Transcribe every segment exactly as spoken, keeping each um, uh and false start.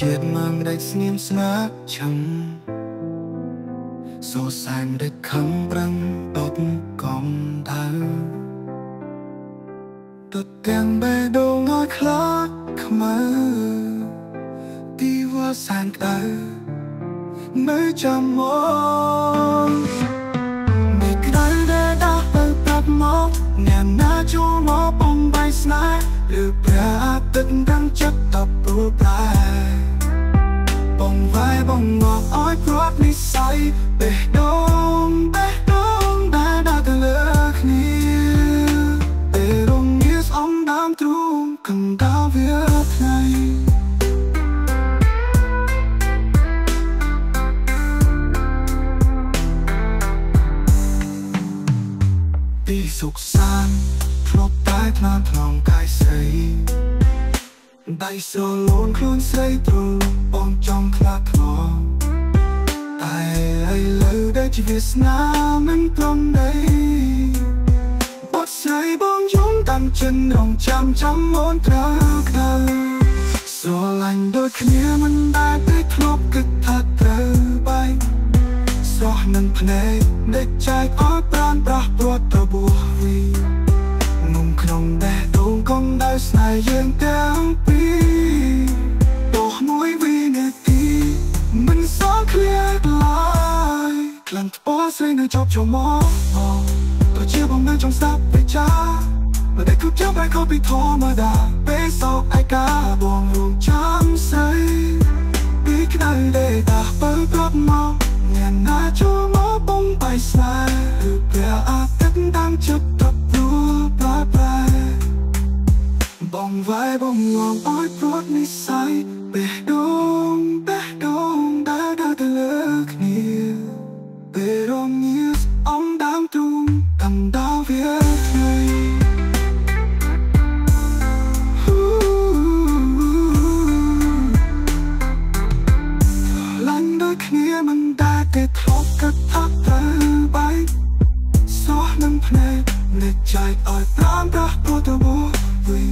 ជាតិមងដៃស្ងៀមស្ងាត់ឆឹងសោសែងដឹកខំប្រឹងតបកំដៅទុតទាំងបែដងអត់ខ្លាចខ្មៅទីវ៉ាសានដៅមើលចាំមកមិនក្រៅដែលដាស់ទៅប្រាប់មកអ្នកណាចូលមកបំបីស្នេហ៍ឬប្រាទឹករាំងចិត្តតបព្រោះប្រែបងវ៉ៃបងមកអោយព្រាត់និស័យបេះដូងបេះដូងដែលដាស់ទៅលើគ្នាពេលរងៀសអំដាំទ្រូងកណ្ដាលវាថ្ងៃពីសុខសាន្តធ្លាប់តែថ្នាក់ក្នុងកាយស្រីដៃសលូនខ្លួនស្រីទ្រូងបងចង់ខ្លាចខ្លោតែឥឡូវដែលជីវិតស្នាមិនត្រង់ដីបត់ស្រីបងយំតាមចិនរងចាំចាំអូនត្រូវក្ដៅស្រឡាញ់ដូចគ្នាមិនដែលតែធ្លាប់គិតថាត្រូវបែកស្រស់នឹងភ្នែកដឹកចែកអត់ប្រានប្រះព្រាត់របួសវីងំក្នុងដេះដូងកុំដៅស្នេហ៍យើងទាំងពីរទោះមួយវិនាទីមិនសល់ឃ្លាតឡើយខ្លាំងថ្មស្រីនៅជាប់ចូលមកក៏ជាបងនៅចង់ស្ដាប់វិចាបើតែគ្រប់ចាំបែកខុសពីធម្មតាពេលសោកឯកាបងរួមចាំស្រីពីក្ដៅដេកតាបើប្រាប់មកអ្នកណាចូលមកបងបៃស្នេហ៍ឬព្រះអាទិត្យតាមចិត្តតបព្រោះប្រែប្រែបងវ៉ៃបងងំអោយព្រាត់និស័យបេះដូងបេះដូងដែលដាស់ទៅលើគ្នាពេលរងៀសអំដាំទ្រូងកណ្ដាលវាថ្ងៃឡាញ់ដូចគ្នាមិនដែលតែធ្លាប់គិតថាត្រូវបែកសោះនឹងភ្នែកនៃចែកអោយប្រាំប្រាស់ព្រោះទៅបួសវិញ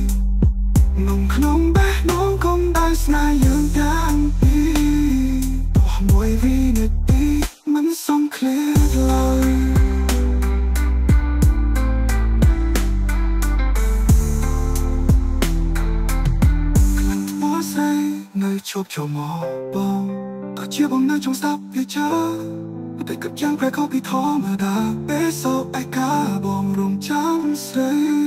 ងំក្នុងបេះដូងកុំដៅស្នេហ៍យើងទាំងពីរទោះមួយវិនាទីមិនសមឃ្លាតឡើយខ្លាំងថ្មស្រីនៅជប់ចូលមកបងក៏ជាបងនៅចង់ស្ដាប់វាចាតែគិតយ៉ាងប្រែខុសពីធម្មតាពេលសោកឯកាបងរំចាំស្រី